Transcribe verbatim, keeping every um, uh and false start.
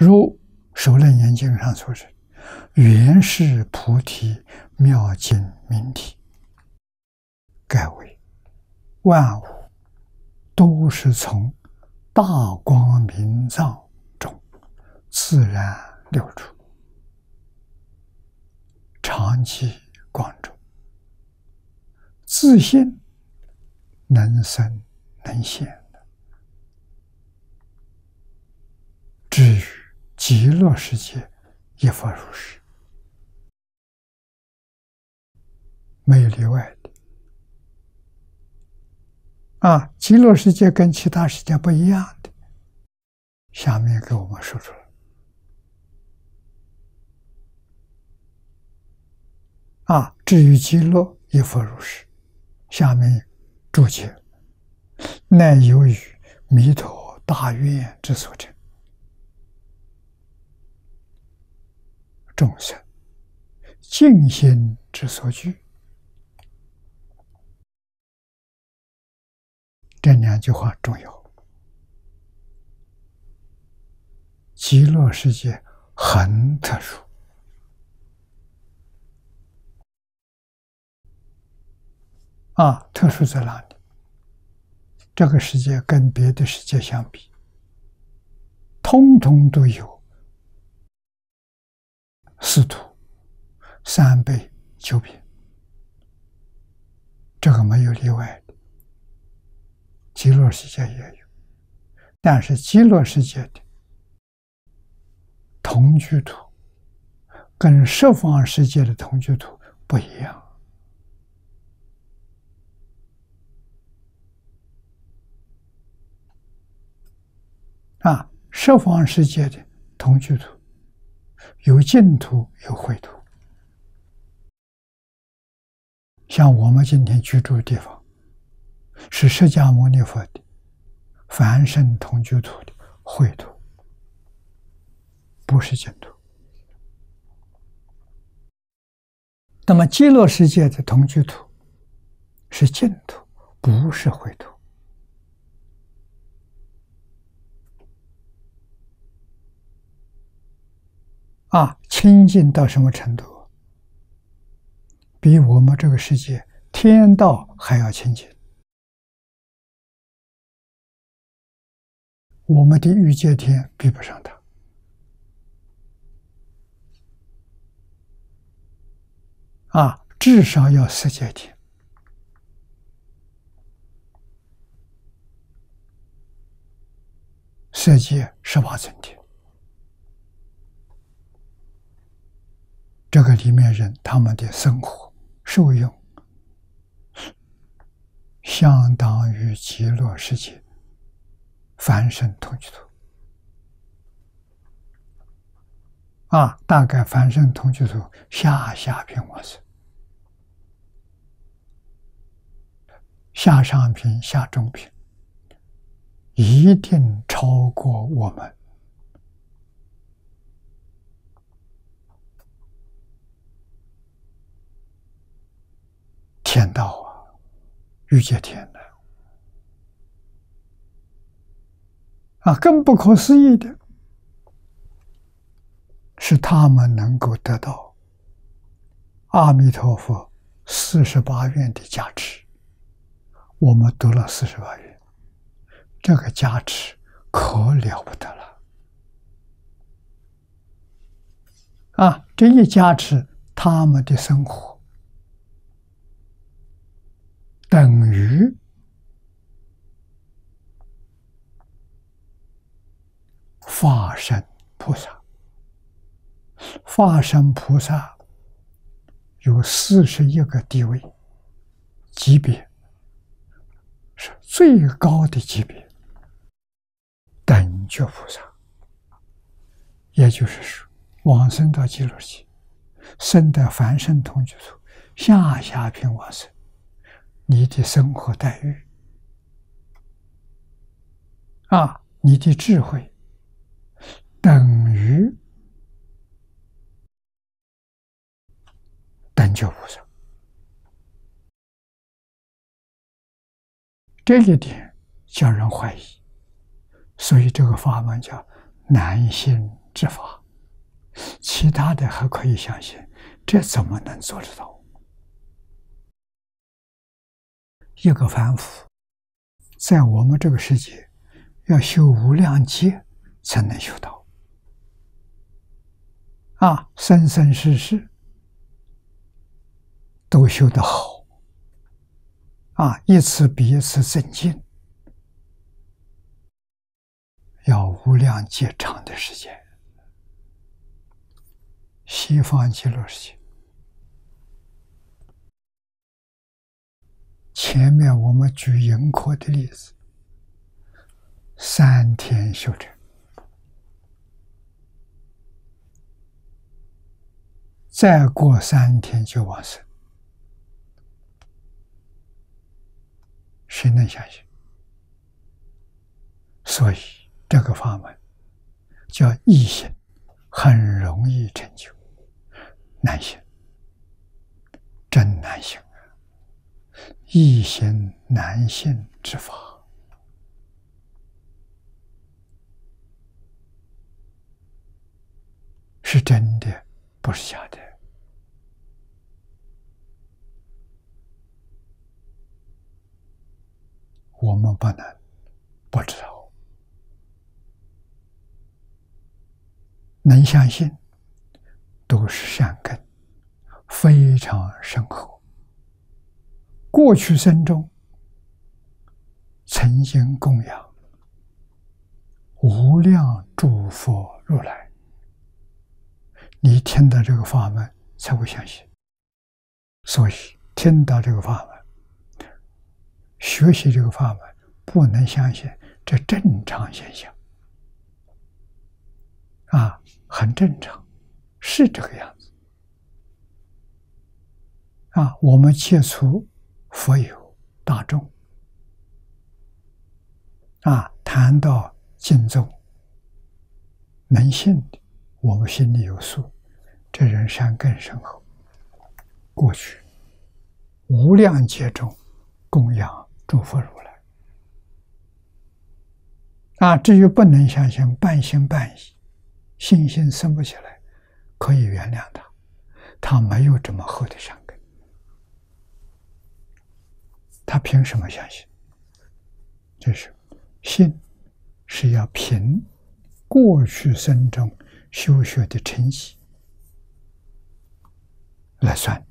如《首楞严经》上所说：“原是菩提妙境明体，盖为万物都是从大光明藏中自然流出，常寂光中，自性能生能现的。至于极乐世界，也复如是，没有例外的。啊，极乐世界跟其他世界不一样的。下面给我们说出来，啊，至于极乐，也复如是。下面注解，乃由于弥陀大愿之所成。”众生净心之所居，这两句话重要。极乐世界很特殊，啊，特殊在哪里？这个世界跟别的世界相比，通通都有四土、三辈、九品，这个没有例外的。极乐世界也有，但是极乐世界的同居土跟十方世界的同居土不一样。啊，十方世界的同居土有净土，有秽土。像我们今天居住的地方，是释迦牟尼佛的凡圣同居土的秽土，不是净土。那么极乐世界的同居土是净土，不是秽土。啊，清净到什么程度？比我们这个世界天道还要清净。我们的欲界天比不上它。啊，至少要色界天。色界十八层天。这个里面人，他们的生活受用，相当于极乐世界凡圣同居土。啊，大概凡圣同居土下下品往生，下上品、下中品，一定超过我们天道啊，欲界天的啊，更不可思议的是，他们能够得到阿弥陀佛四十八愿的加持。我们读了四十八愿，这个加持可了不得了啊！这一加持，他们的生活等于法身菩萨。法身菩萨有四十一个地位级别，是最高的级别，等觉菩萨。也就是说，往生到极乐世界，生得凡圣同居土，下下品往生。你的生活待遇啊，你的智慧等于等觉菩萨。这一点叫人怀疑，所以这个法门叫难信之法，其他的还可以相信，这怎么能做得到？一个凡夫，在我们这个世界，要修无量劫才能修到。啊，生生世世都修得好，啊，一次比一次增进。 要无量劫长的时间，西方极乐世界。前面我们举盈科的例子，三天修成，再过三天就往生，谁能相信？所以。 这个法门叫易行，很容易成就；难行，真难行啊！易行难行之法，是真的，不是假的。我们不能不知道。 能相信，都是善根，非常深厚。过去生中曾经供养无量诸佛如来，你听到这个法门才会相信。所以听到这个法门，学习这个法门，不能相信，这正常现象。 啊，很正常，是这个样子。啊，我们接触佛友大众，啊，谈到敬重，能信的，我们心里有数，这人善根深厚。过去无量劫中供养诸佛如来。啊，至于不能相信，半信半疑。 信心生不起来，可以原谅他，他没有这么厚的善根，他凭什么相信？这是信，是要凭过去生中修学的成绩来算。